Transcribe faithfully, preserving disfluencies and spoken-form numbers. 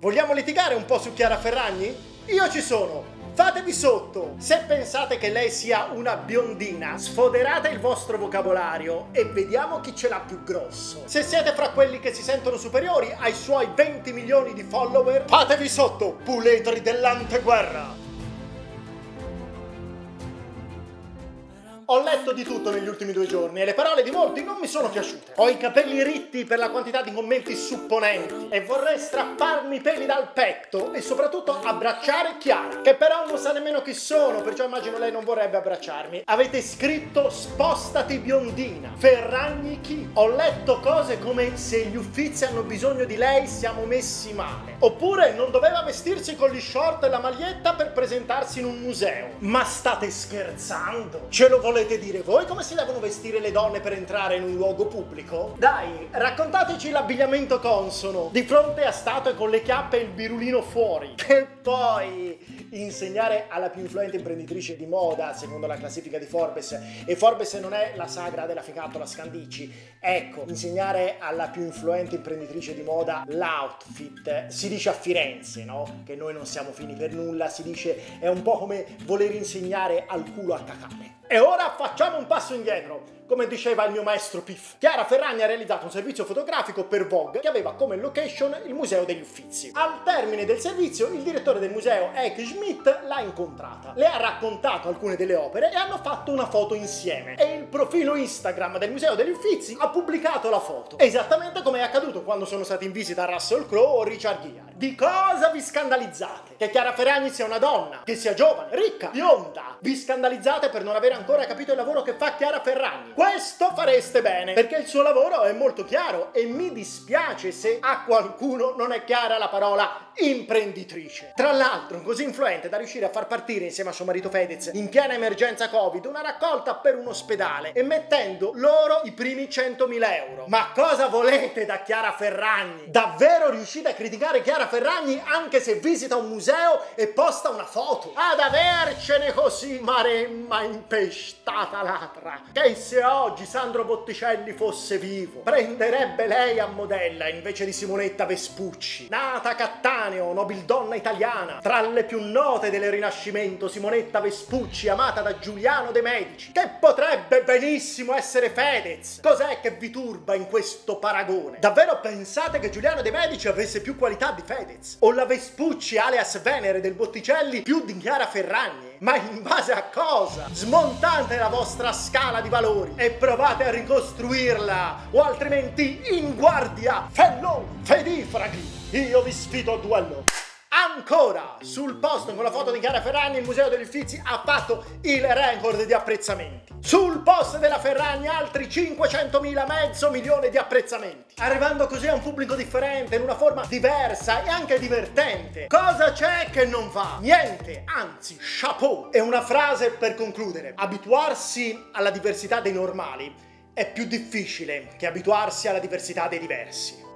Vogliamo litigare un po' su Chiara Ferragni? Io ci sono! Fatevi sotto! Se pensate che lei sia una biondina, sfoderate il vostro vocabolario e vediamo chi ce l'ha più grosso. Se siete fra quelli che si sentono superiori ai suoi venti milioni di follower, fatevi sotto, puledri dell'anteguerra! Ho letto di tutto negli ultimi due giorni e le parole di molti non mi sono piaciute. Ho i capelli ritti per la quantità di commenti supponenti e vorrei strapparmi i peli dal petto e soprattutto abbracciare Chiara, che però non sa nemmeno chi sono, perciò immagino lei non vorrebbe abbracciarmi. Avete scritto spostati biondina, Ferragni chi? Ho letto cose come se gli Uffizi hanno bisogno di lei siamo messi male, oppure non doveva vestirsi con gli short e la maglietta per presentarsi in un museo. Ma state scherzando? Ce lo volete? Volete dire voi come si devono vestire le donne per entrare in un luogo pubblico? Dai, raccontateci l'abbigliamento consono di fronte a statue con le chiappe e il birulino fuori. E poi insegnare alla più influente imprenditrice di moda secondo la classifica di Forbes, e Forbes non è la sagra della ficatola Scandici, ecco, insegnare alla più influente imprenditrice di moda l'outfit, si dice a Firenze, no? Che noi non siamo fini per nulla, si dice è un po' come voler insegnare al culo a cacare. E ora facciamo un passo indietro, come diceva il mio maestro P I F. Chiara Ferragni ha realizzato un servizio fotografico per Vogue che aveva come location il Museo degli Uffizi. Al termine del servizio il direttore del museo, Eike Schmidt, l'ha incontrata, le ha raccontato alcune delle opere e hanno fatto una foto insieme. E il profilo Instagram del Museo degli Uffizi ha pubblicato la foto, esattamente come è accaduto quando sono stati in visita Russell Crowe o Richard Gere. Di cosa vi scandalizzate? Che Chiara Ferragni sia una donna, che sia giovane, ricca, bionda. Vi scandalizzate per non aver ancora capito il lavoro che fa Chiara Ferragni. Questo fareste bene, perché il suo lavoro è molto chiaro e mi dispiace se a qualcuno non è chiara la parola imprenditrice. Tra l'altro, così influente da riuscire a far partire insieme a suo marito Fedez, in piena emergenza Covid, una raccolta per un ospedale e mettendo loro i primi centomila euro. Ma cosa volete da Chiara Ferragni? Davvero riuscite a criticare Chiara Ferragni? Ferragni anche se visita un museo e posta una foto? Ad avercene così maremma impestata latra, che se oggi Sandro Botticelli fosse vivo prenderebbe lei a modella invece di Simonetta Vespucci. Nata a Cattaneo, nobildonna italiana, tra le più note del Rinascimento, Simonetta Vespucci amata da Giuliano De Medici, che potrebbe benissimo essere Fedez. Cos'è che vi turba in questo paragone? Davvero pensate che Giuliano De Medici avesse più qualità di Fedez? O la Vespucci alias Venere del Botticelli più di Chiara Ferragni? Ma in base a cosa? Smontate la vostra scala di valori e provate a ricostruirla, o altrimenti in guardia, fellow fedifraghi, io vi sfido a duello. Ancora, sul post con la foto di Chiara Ferragni il Museo degli Uffizi ha fatto il record di apprezzamenti. Sul post della Ferragni altri cinquecentomila, mezzo milione di apprezzamenti, arrivando così a un pubblico differente, in una forma diversa e anche divertente. Cosa c'è che non va? Niente, anzi, chapeau. E una frase per concludere: abituarsi alla diversità dei normali è più difficile che abituarsi alla diversità dei diversi.